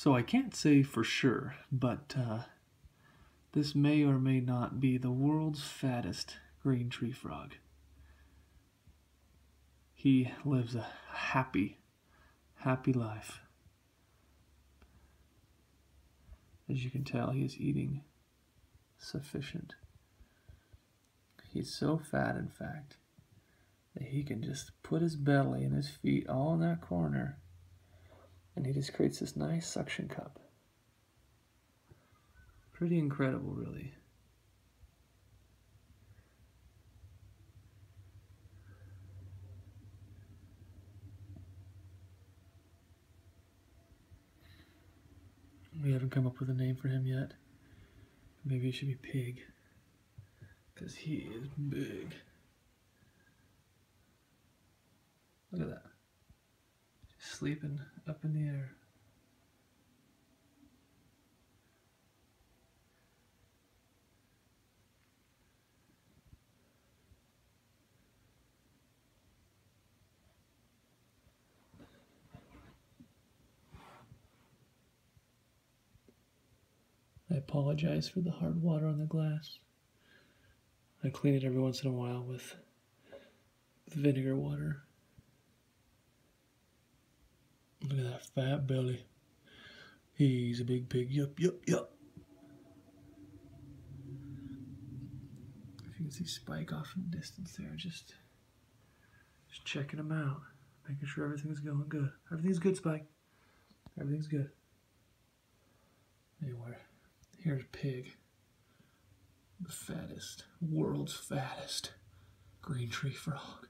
So I can't say for sure, but this may or may not be the world's fattest green tree frog. He lives a happy, happy life. As you can tell, he is eating sufficient. He's so fat, in fact, that he can just put his belly and his feet all in that corner, and he just creates this nice suction cup. Pretty incredible, really. We haven't come up with a name for him yet. Maybe it should be Pig, because he is big. Look at that. Just sleeping up in the air. I apologize for the hard water on the glass. I clean it every once in a while with vinegar water. Look at that fat belly. He's a big pig. Yup, yup, yup. If you can see Spike off in the distance there, just checking him out, making sure everything's going good. Everything's good, Spike. Everything's good. Anyway, here's Pig, the fattest, world's fattest green tree frog.